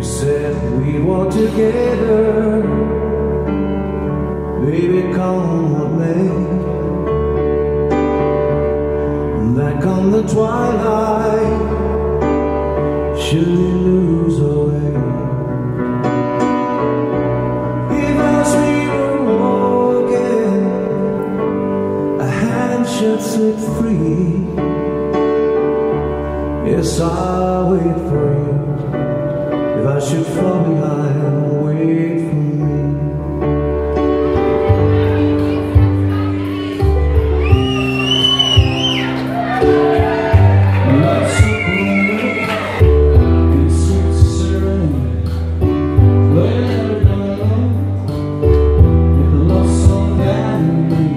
You said we were together, baby, come what may. Like on the twilight, should we lose our way? Should slip free. Yes, I'll wait for you. If I should fall behind, wait for me. Love's a parade. It's a serenade. Let it down. And love's on down me.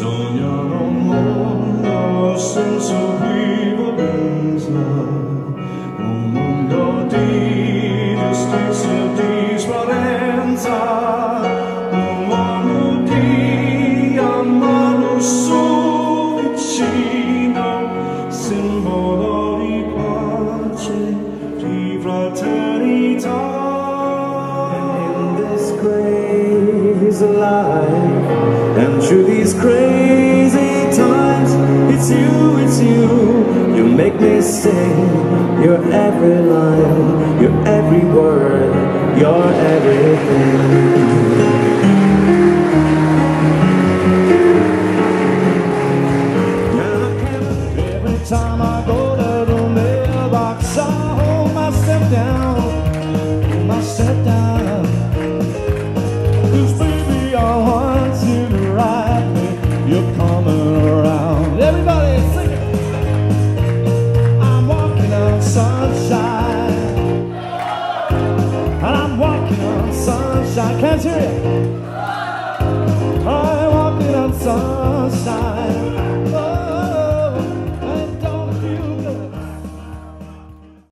Sognano un mondo senza equivalenza, un mondo di distanza e disparenza, un mondo di amarlo so vicino, simbolo di pace, di fraternità. And in this crazy life, and through these crazy times, it's you, it's you. You make me sing your every line, your every word, your everything. Every time I go to the mailbox, I hold myself down, hold myself down. 'Cause baby, I want you to ride me, you're coming around. Everybody sing it. I'm walking on sunshine, and I'm walking on sunshine. Can't you hear it?